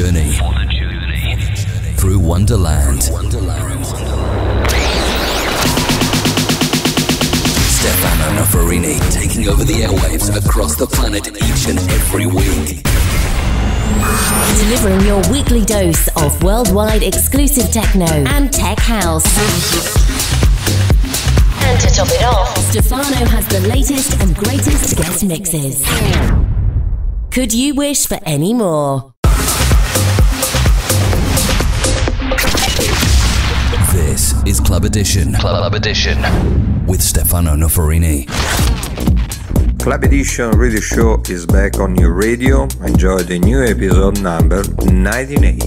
journey through Wonderland. Stefano Noferini taking over the airwaves across the planet each and every week. Delivering your weekly dose of worldwide exclusive techno and tech house. And to top it off, Stefano has the latest and greatest guest mixes. Could you wish for any more? This is Club Edition. Club Edition with Stefano Noferini. Club Edition radio show is back on your radio. Enjoy the new episode number 98.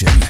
Edition.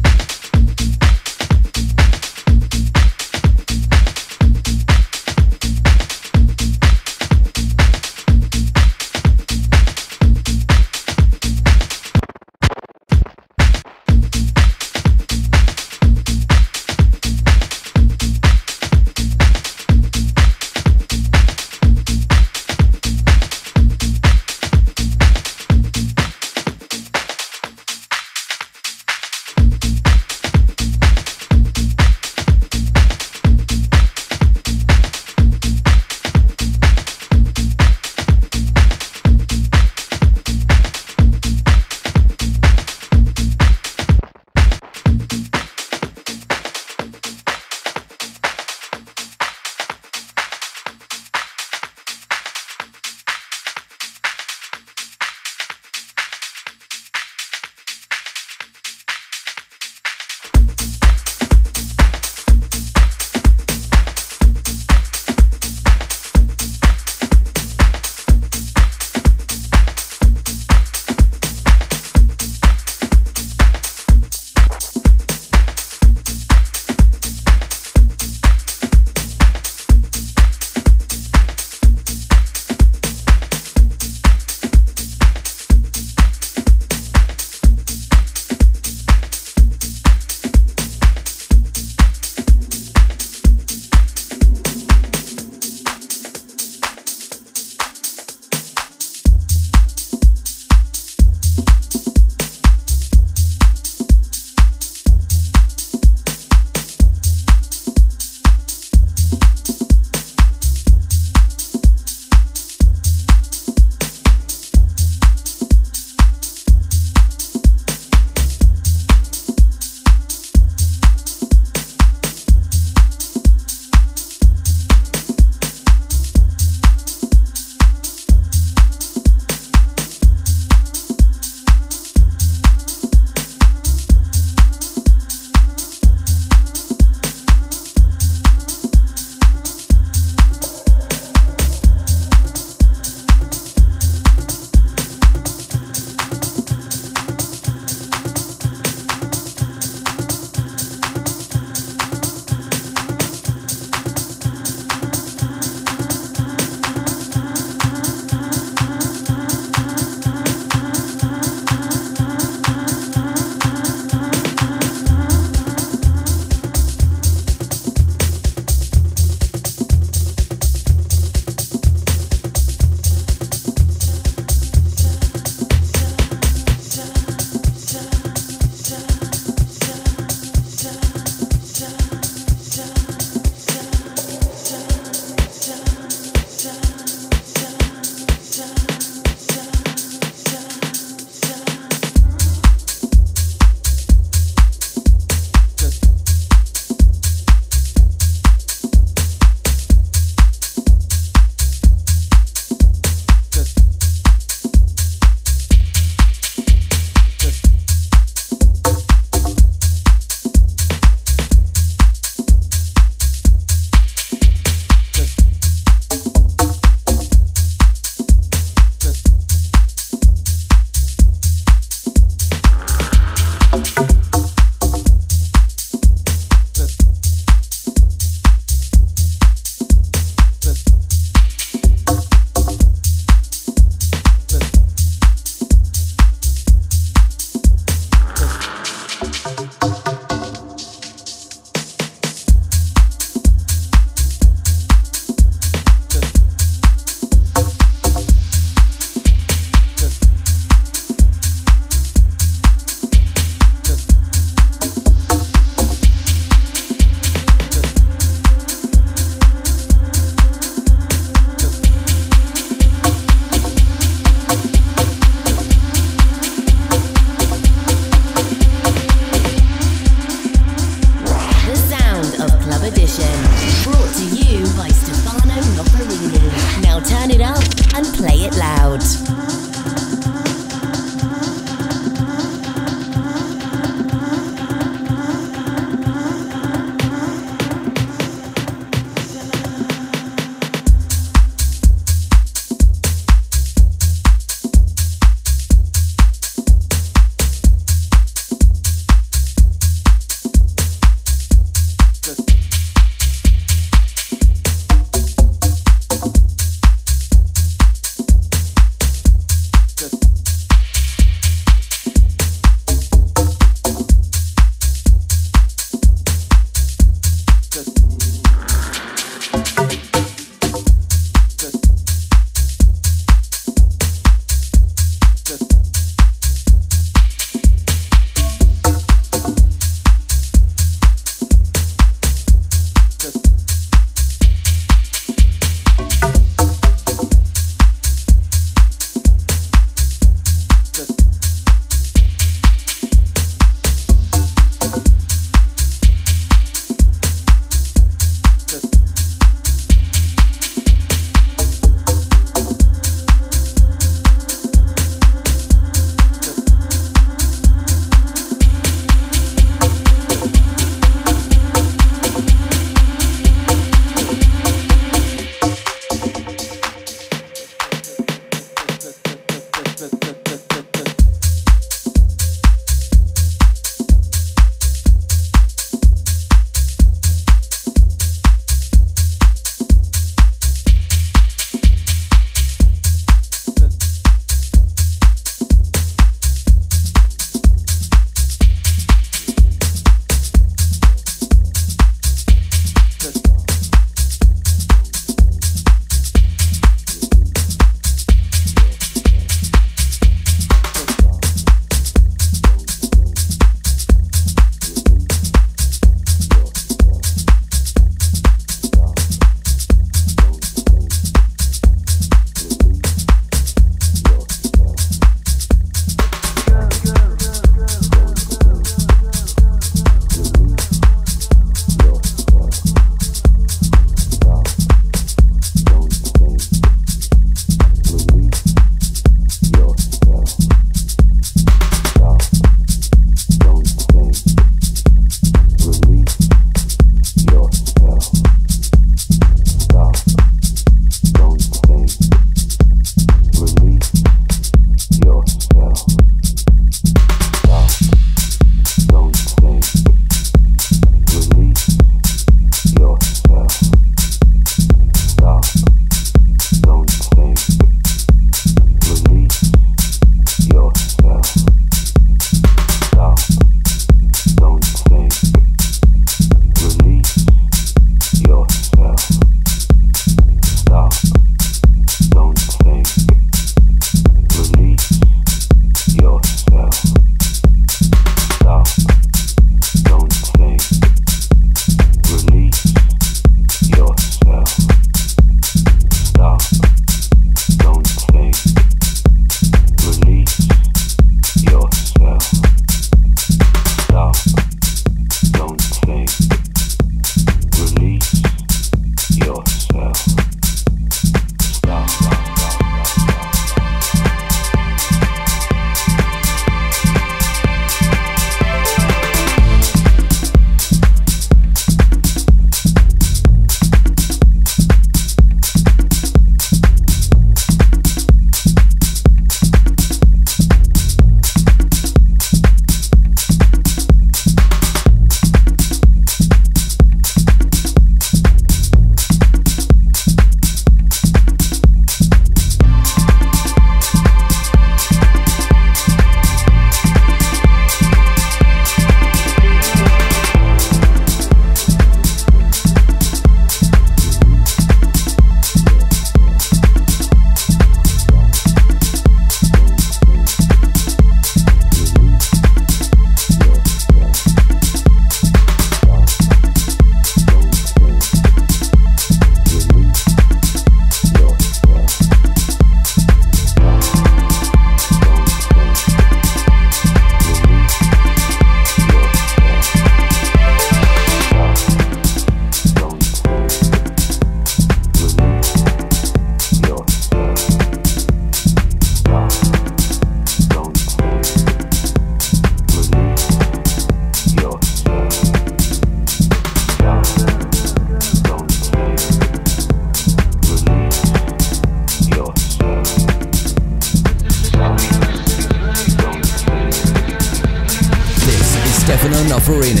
Stefano Noferini.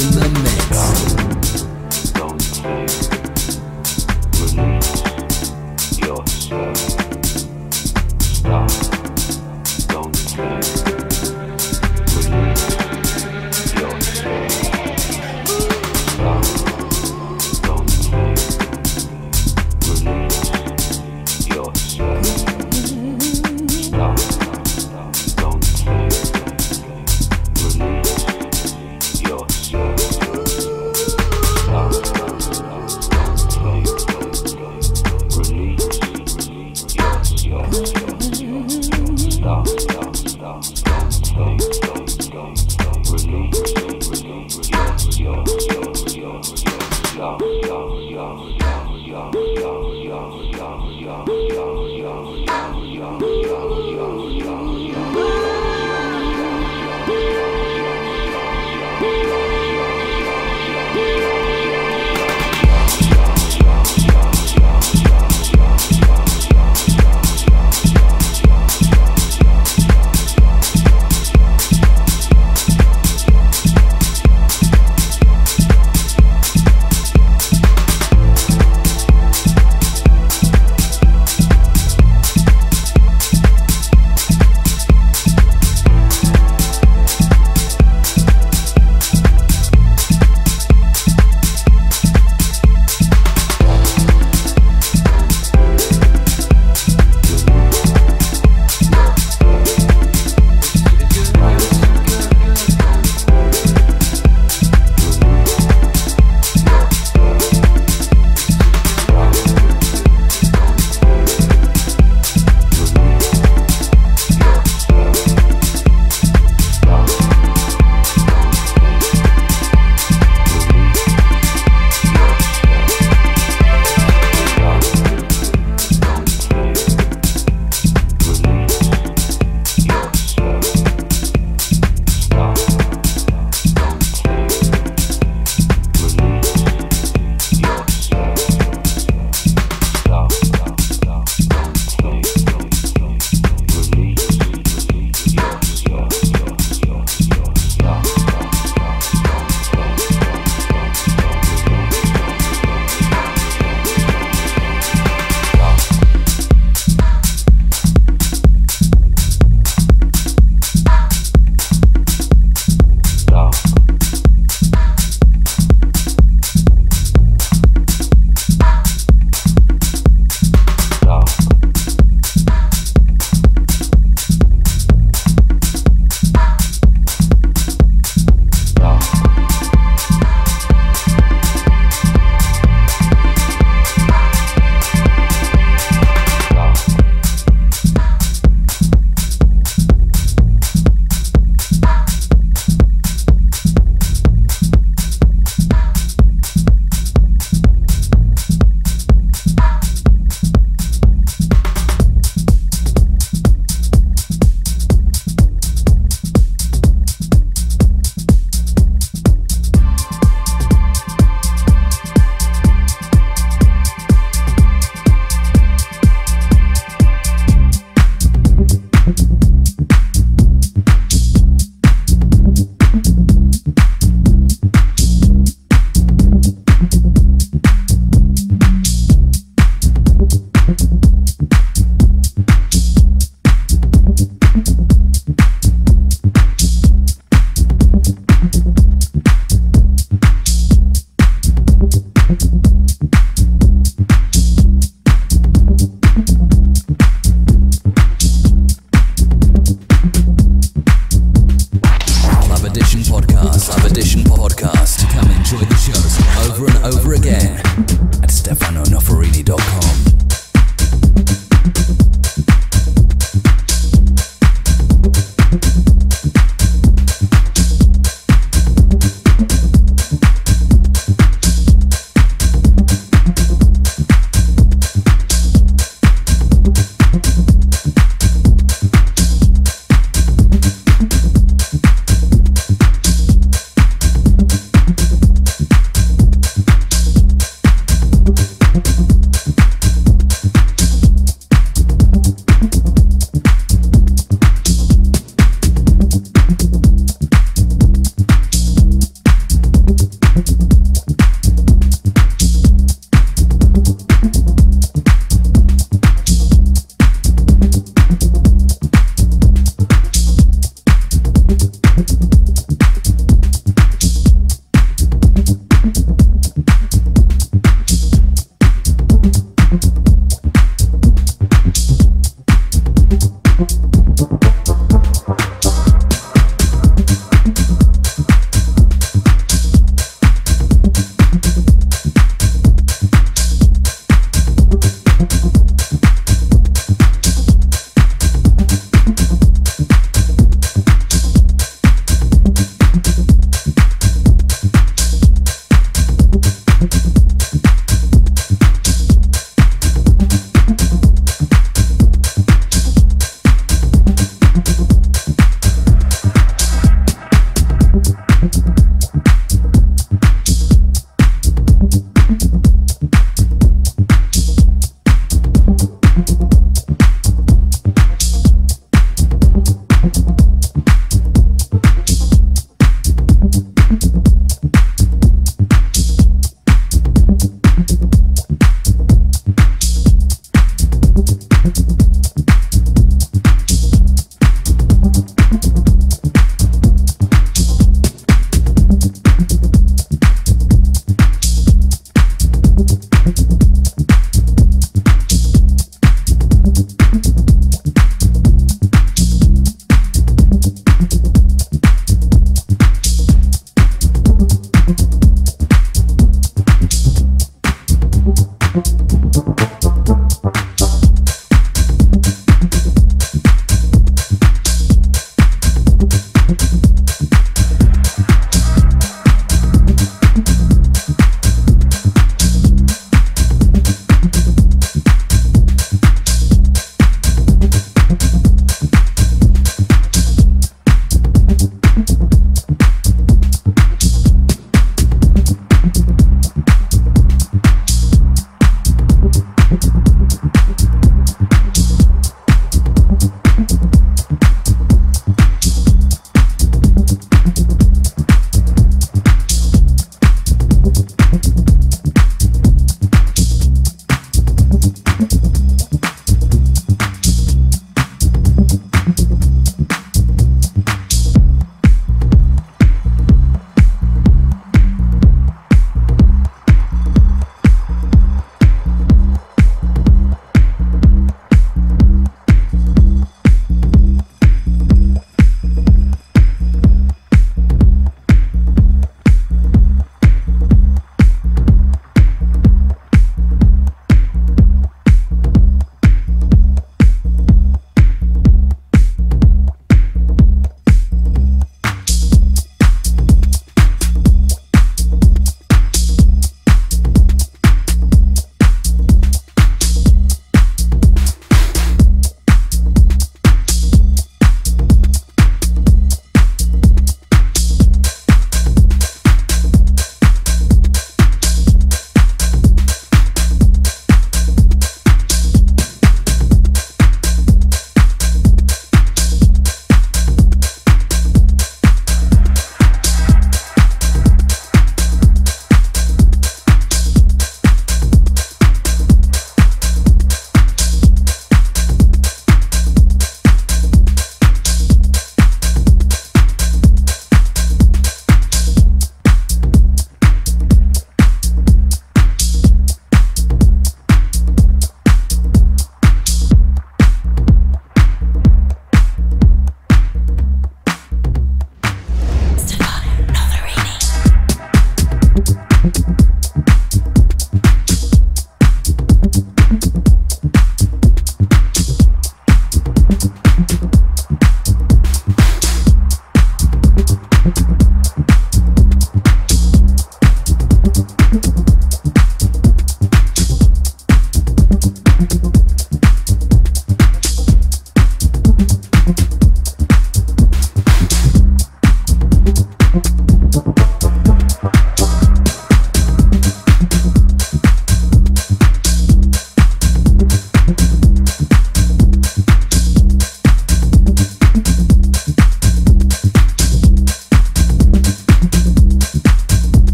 In the mix. Don't play. Release yourself. Stop. Don't play. Release yourself. Stop. Don't play. Release yourself. Stop.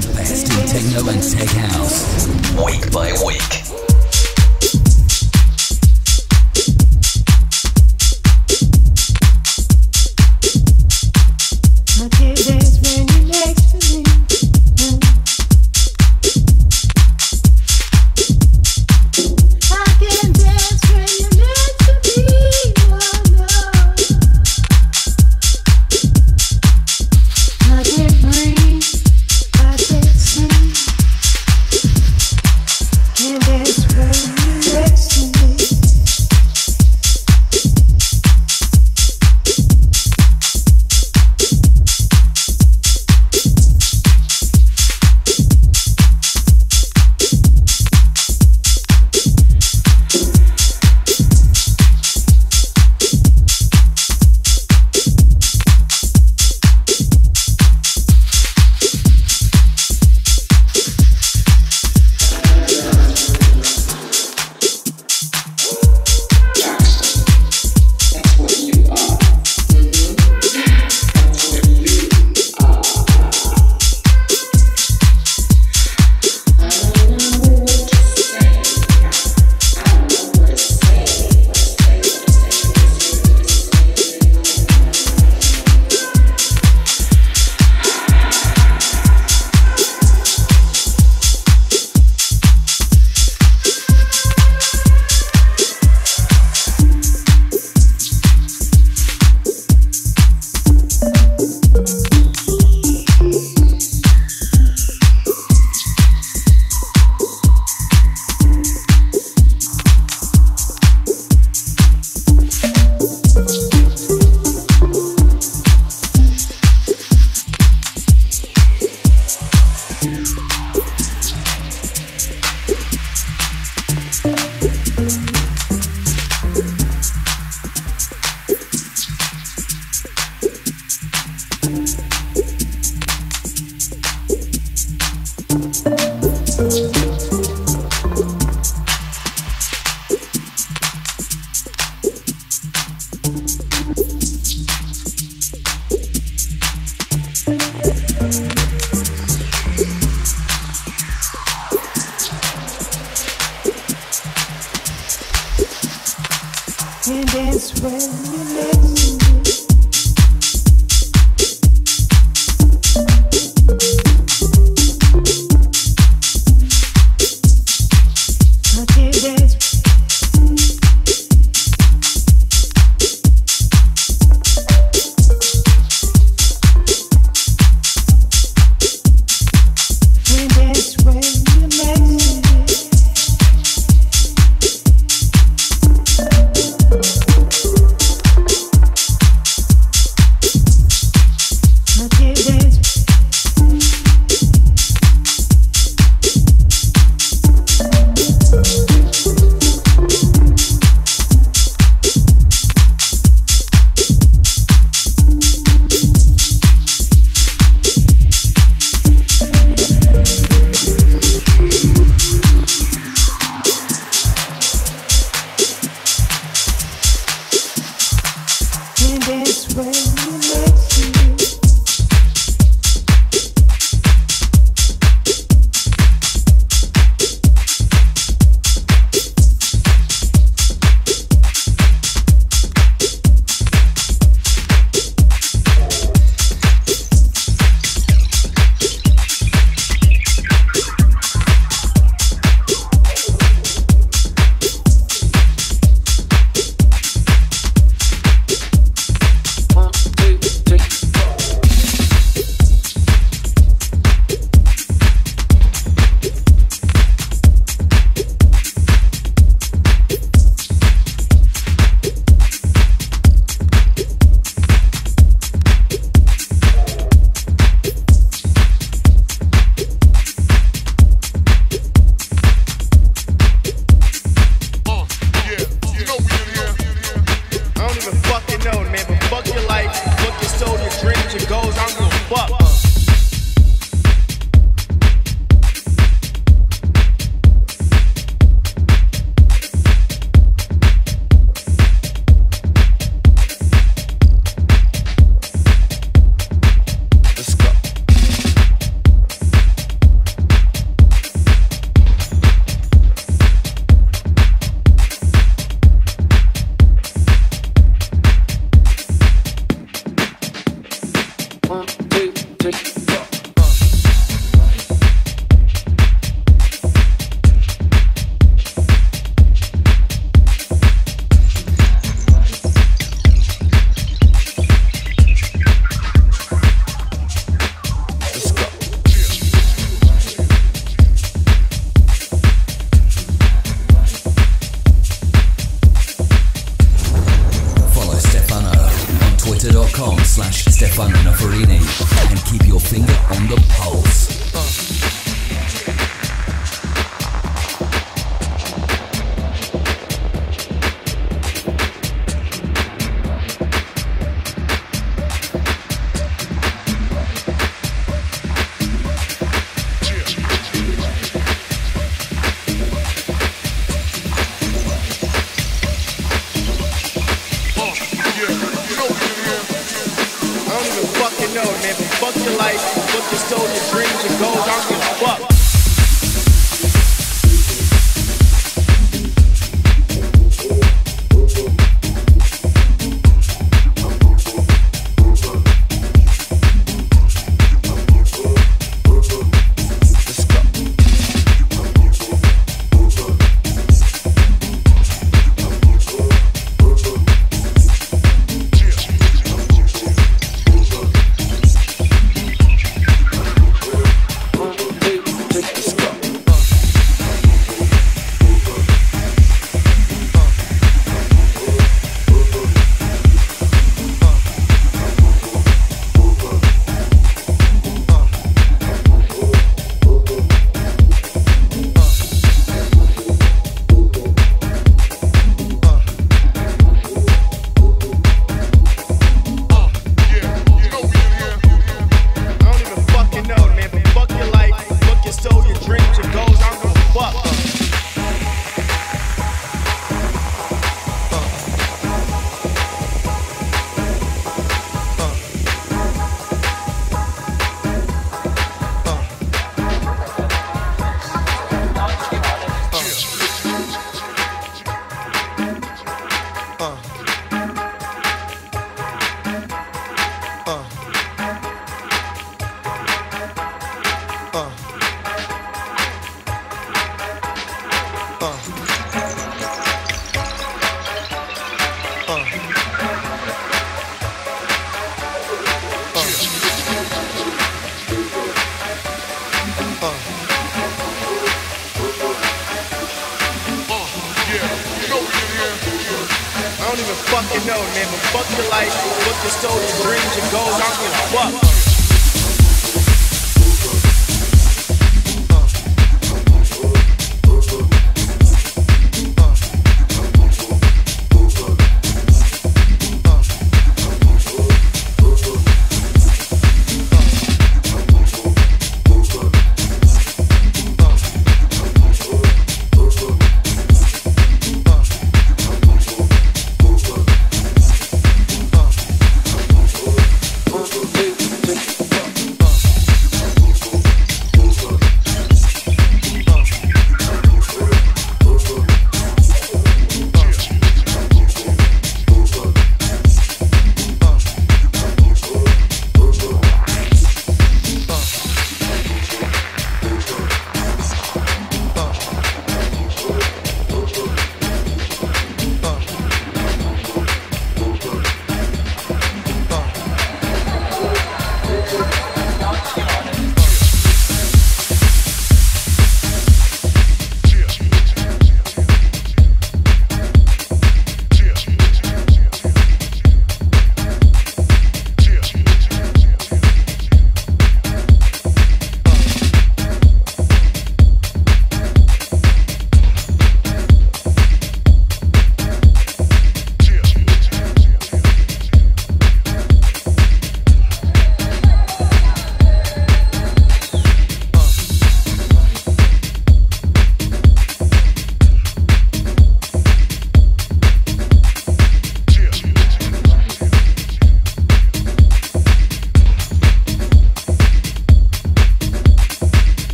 the best in techno and tech house, week by week.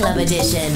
Club Edition.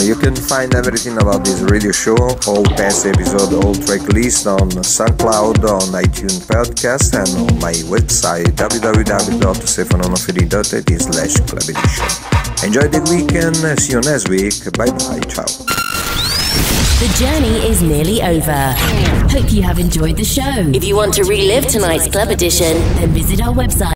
You can find everything about this radio show, all past episode, all track list on SoundCloud, on iTunes podcast and on my website www.stefanonoferini.it/clubedition. Enjoy the weekend, see you next week, bye bye, ciao. The journey is nearly over. Hope you have enjoyed the show. If you want to relive tonight's Club Edition, then visit our website.